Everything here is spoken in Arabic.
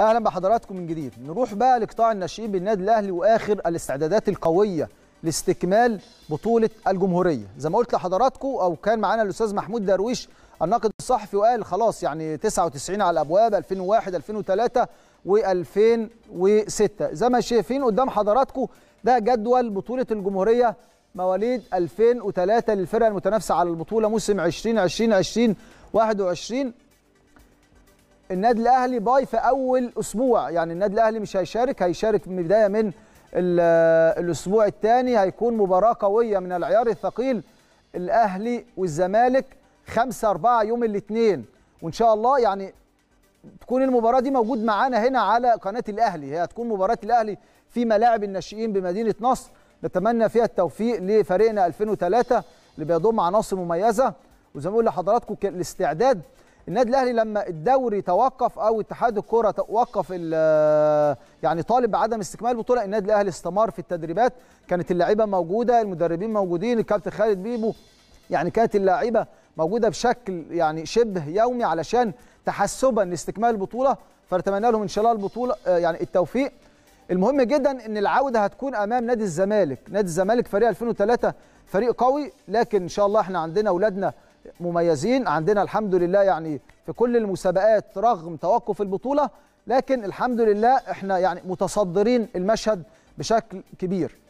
اهلا بحضراتكم من جديد. نروح بقى لقطاع الناشئين بالنادي الاهلي واخر الاستعدادات القويه لاستكمال بطوله الجمهوريه. زي ما قلت لحضراتكم او كان معانا الاستاذ محمود درويش الناقد الصحفي وقال خلاص يعني 99 على الابواب 2001 2003 و2006. زي ما شايفين قدام حضراتكم ده جدول بطوله الجمهوريه مواليد 2003 للفرقه المتنافسه على البطوله موسم 2020 2021. النادي الاهلي باي في اول اسبوع، يعني النادي الاهلي مش هيشارك من بدايه من الاسبوع الثاني. هيكون مباراه قويه من العيار الثقيل الاهلي والزمالك 5/4 يوم الاثنين، وان شاء الله يعني تكون المباراه دي موجود معانا هنا على قناه الاهلي. هي هتكون مباراه الاهلي في ملاعب الناشئين بمدينه نصر، نتمنى فيها التوفيق لفريقنا 2003 اللي بيضم عناصر مميزه. وزي ما بقول لحضراتكم الاستعداد النادي الاهلي لما الدوري توقف او اتحاد الكره وقف يعني طالب بعدم استكمال البطوله، النادي الاهلي استمر في التدريبات، كانت اللعيبه موجوده، المدربين موجودين، الكابتن خالد بيبو، يعني كانت اللعيبه موجوده بشكل يعني شبه يومي علشان تحسبا لاستكمال البطوله. فنتمنى لهم ان شاء الله البطوله يعني التوفيق. المهم جدا ان العوده هتكون امام نادي الزمالك. نادي الزمالك فريق 2003 فريق قوي، لكن ان شاء الله احنا عندنا اولادنا مميزين، عندنا الحمد لله يعني في كل المسابقات رغم توقف البطولة، لكن الحمد لله احنا يعني متصدرين المشهد بشكل كبير.